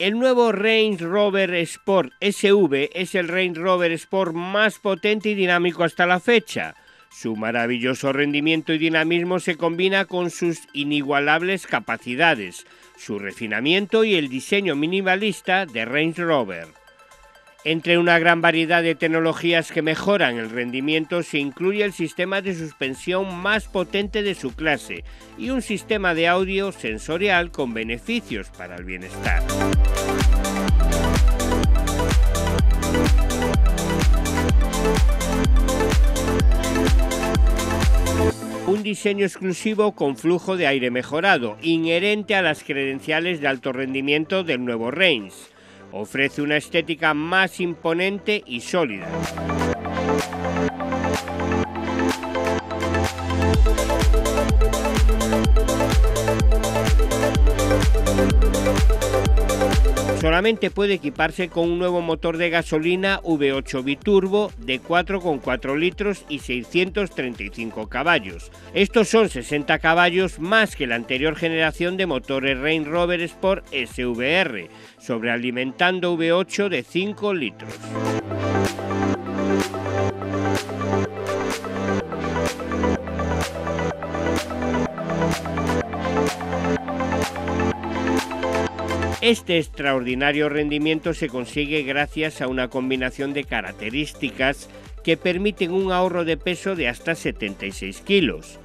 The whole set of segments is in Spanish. El nuevo Range Rover Sport SV es el Range Rover Sport más potente y dinámico hasta la fecha. Su maravilloso rendimiento y dinamismo se combina con sus inigualables capacidades, su refinamiento y el diseño minimalista de Range Rover. Entre una gran variedad de tecnologías que mejoran el rendimiento se incluye el sistema de suspensión más potente de su clase y un sistema de audio sensorial con beneficios para el bienestar. Un diseño exclusivo con flujo de aire mejorado, inherente a las credenciales de alto rendimiento del nuevo Range. Ofrece una estética más imponente y sólida. Solamente puede equiparse con un nuevo motor de gasolina V8 Biturbo de 4,4 litros y 635 caballos. Estos son 60 caballos más que la anterior generación de motores Range Rover Sport SVR, sobrealimentando V8 de 5 litros. Este extraordinario rendimiento se consigue gracias a una combinación de características que permiten un ahorro de peso de hasta 76 kilos.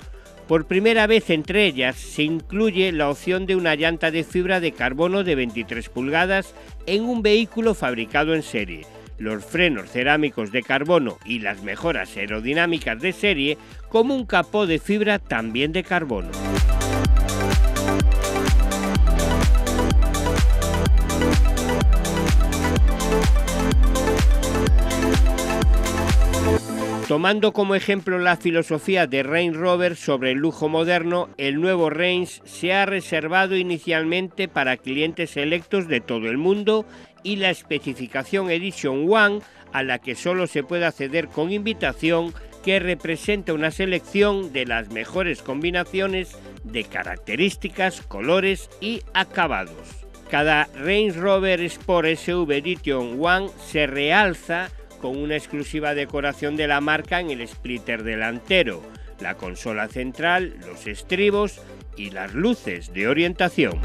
Por primera vez entre ellas se incluye la opción de una llanta de fibra de carbono de 23 pulgadas en un vehículo fabricado en serie. Los frenos cerámicos de carbono y las mejoras aerodinámicas de serie, como un capó de fibra también de carbono. Tomando como ejemplo la filosofía de Range Rover sobre el lujo moderno, el nuevo Range se ha reservado inicialmente para clientes selectos de todo el mundo y la especificación Edition One, a la que solo se puede acceder con invitación, que representa una selección de las mejores combinaciones de características, colores y acabados. Cada Range Rover Sport SV Edition One se realza con una exclusiva decoración de la marca en el splitter delantero, la consola central, los estribos y las luces de orientación.